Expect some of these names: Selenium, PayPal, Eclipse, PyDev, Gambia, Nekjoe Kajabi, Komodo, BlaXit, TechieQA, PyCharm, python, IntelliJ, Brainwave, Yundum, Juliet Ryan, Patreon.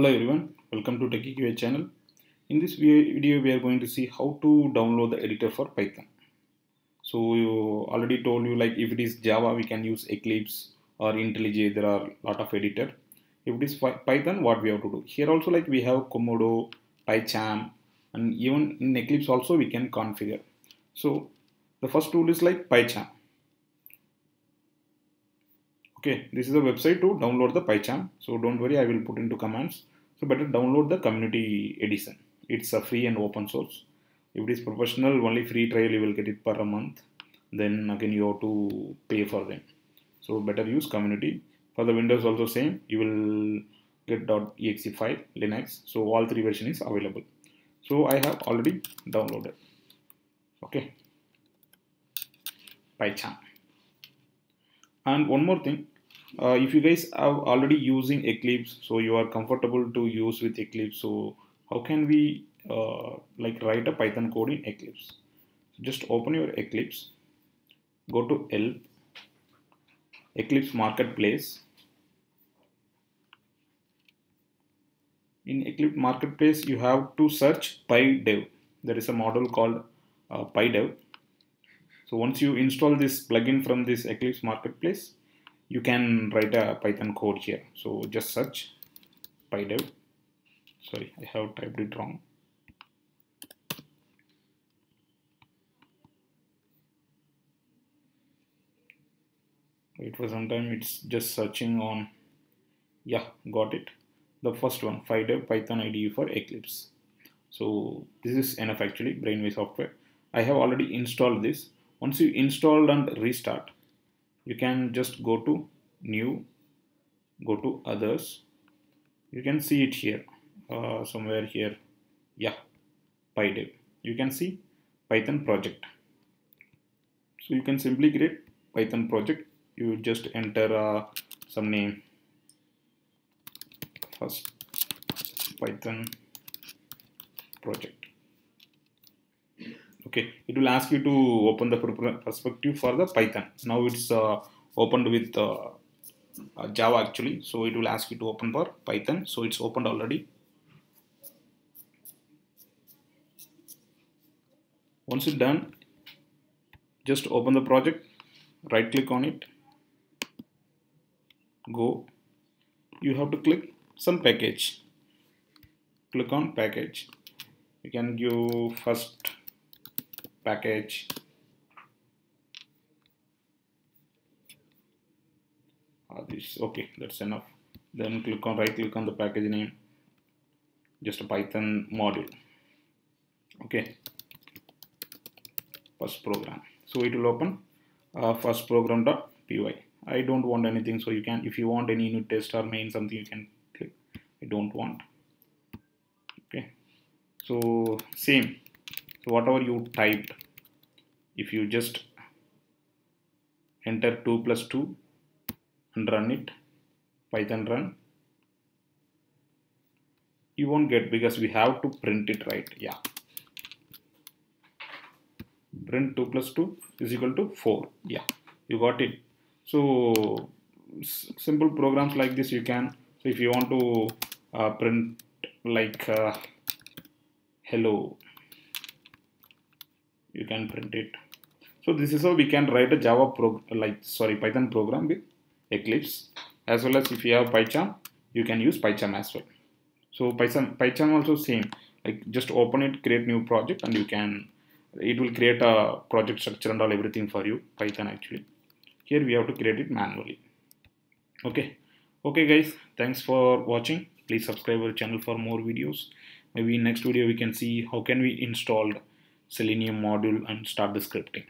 Hello everyone, welcome to TechieQA channel. In this video we are going to see how to download the editor for Python. So you already told you, like, if it is Java we can use Eclipse or IntelliJ. There are lot of editor. If it is Python, what we have to do here also, like, we have Komodo, PyCharm, and even in Eclipse also we can configure. So the first tool is like PyCharm. Okay, this is a website to download the PyCharm. So don't worry, I will put into commands. So better download the community edition. It's a free and open source. If it is professional, only free trial you will get it per a month. Then again you have to pay for them. So better use community. For the Windows also same. You will get .exe file, Linux. So all three version is available. So I have already downloaded. Okay, PyCharm. And one more thing. If you guys are already using Eclipse, so you are comfortable to use with Eclipse, so how can we like write a Python code in Eclipse? So just open your Eclipse, go to help, Eclipse Marketplace. In Eclipse Marketplace you have to search PyDev. There is a module called PyDev. So once you install this plugin from this Eclipse Marketplace, you can write a Python code here. So just search PyDev. Sorry, I have typed it wrong. Wait for some time, it's just searching on. Yeah, got it. The first one, PyDev Python IDE for Eclipse. So this is enough actually, Brainwave software. I have already installed this. Once you install and restart, you can just go to new, go to others. You can see it here, somewhere here. Yeah, PyDev. You can see Python project. So you can simply create Python project. You just enter some name. First, Python project. Okay, it will ask you to open the perspective for the Python. Now it's opened with Java actually, so it will ask you to open for Python. So it's opened already. Once it's done, just open the project, right click on it, go. You have to click some package. Click on package. You can give first package. This okay, that's enough. Then click on right-click on the package name. Just a Python module. Okay. First program. So it will open first program.py. I don't want anything, so you can, if you want any unit test or main something, you can click. I don't want. Okay. So same. So whatever you typed, if you just enter 2 + 2 and run it, Python run, you won't get, because we have to print it, right? Yeah. Print 2 + 2 = 4. Yeah, you got it. So simple programs like this you can. So if you want to print like hello, you can print it. So this is how we can write a Java Python program with Eclipse. As well as if you have PyCharm, you can use PyCharm as well. So PyCharm also same. Like just open it, create new project, and you can. It will create a project structure and all everything for you. Python actually. Here we have to create it manually. Okay. Okay guys, thanks for watching. Please subscribe our channel for more videos. Maybe in next video we can see how can we install Selenium module and start the scripting.